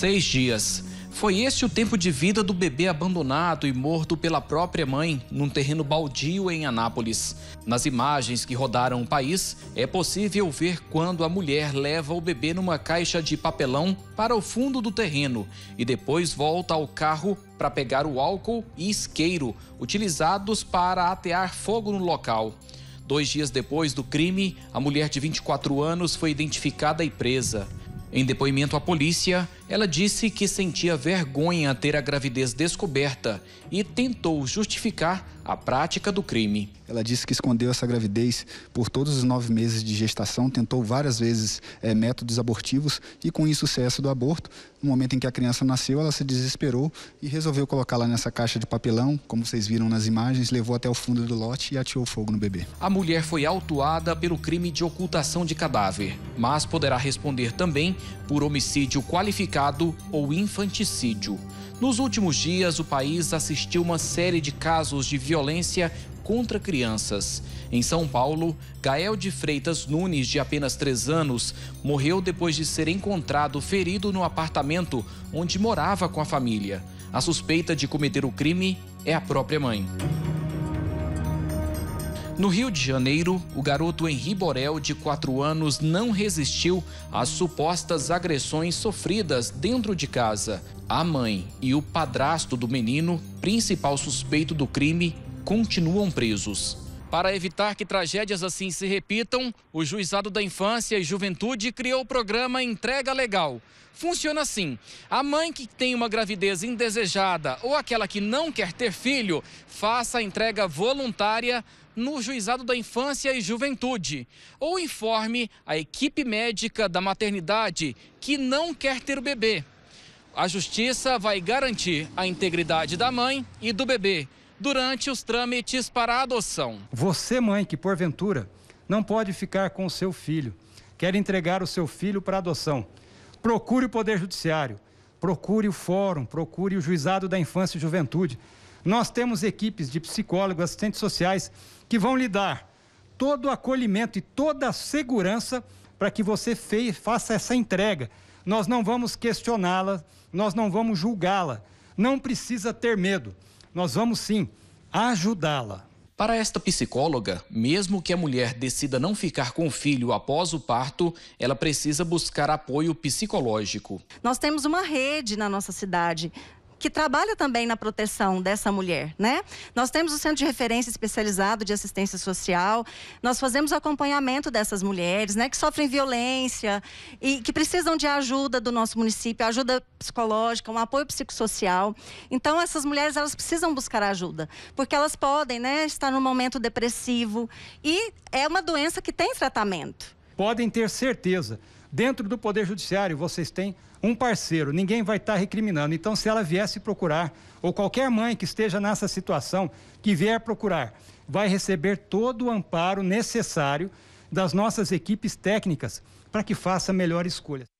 6 dias. Foi esse o tempo de vida do bebê abandonado e morto pela própria mãe num terreno baldio em Anápolis. Nas imagens que rodaram o país, é possível ver quando a mulher leva o bebê numa caixa de papelão para o fundo do terreno e depois volta ao carro para pegar o álcool e isqueiro, utilizados para atear fogo no local. 2 dias depois do crime, a mulher de 24 anos foi identificada e presa. Em depoimento à polícia, ela disse que sentia vergonha ter a gravidez descoberta e tentou justificar a prática do crime. Ela disse que escondeu essa gravidez por todos os 9 meses de gestação, tentou várias vezes métodos abortivos e com o insucesso do aborto, no momento em que a criança nasceu, ela se desesperou e resolveu colocá-la nessa caixa de papelão, como vocês viram nas imagens, levou até o fundo do lote e ateou fogo no bebê. A mulher foi autuada pelo crime de ocultação de cadáver, mas poderá responder também por homicídio qualificado ou infanticídio. Nos últimos dias, o país assistiu uma série de casos de violência contra crianças. Em São Paulo, Gael de Freitas Nunes, de apenas 3 anos, morreu depois de ser encontrado ferido no apartamento onde morava com a família. A suspeita de cometer o crime é a própria mãe. No Rio de Janeiro, o garoto Henry Borel, de 4 anos, não resistiu às supostas agressões sofridas dentro de casa. A mãe e o padrasto do menino, principal suspeito do crime, continuam presos. Para evitar que tragédias assim se repitam, o Juizado da Infância e Juventude criou o programa Entrega Legal. Funciona assim: a mãe que tem uma gravidez indesejada ou aquela que não quer ter filho, faça a entrega voluntária no Juizado da Infância e Juventude, ou informe a equipe médica da maternidade que não quer ter o bebê. A justiça vai garantir a integridade da mãe e do bebê durante os trâmites para a adoção. Você, mãe, que porventura não pode ficar com o seu filho, quer entregar o seu filho para adoção, procure o Poder Judiciário, procure o Fórum, procure o Juizado da Infância e Juventude. Nós temos equipes de psicólogos, assistentes sociais, que vão lhe dar todo o acolhimento e toda a segurança para que você faça essa entrega. Nós não vamos questioná-la, nós não vamos julgá-la, não precisa ter medo. Nós vamos sim ajudá-la. Para esta psicóloga, mesmo que a mulher decida não ficar com o filho após o parto, ela precisa buscar apoio psicológico. Nós temos uma rede na nossa cidade que trabalha também na proteção dessa mulher, né? Nós temos o Centro de Referência Especializado de Assistência Social, nós fazemos acompanhamento dessas mulheres, né, que sofrem violência e que precisam de ajuda do nosso município, ajuda psicológica, um apoio psicossocial. Então, essas mulheres, elas precisam buscar ajuda, porque elas podem, né, estar num momento depressivo e é uma doença que tem tratamento. Podem ter certeza. Dentro do Poder Judiciário, vocês têm um parceiro, ninguém vai estar recriminando. Então, se ela viesse procurar, ou qualquer mãe que esteja nessa situação, que vier procurar, vai receber todo o amparo necessário das nossas equipes técnicas para que faça a melhor escolha.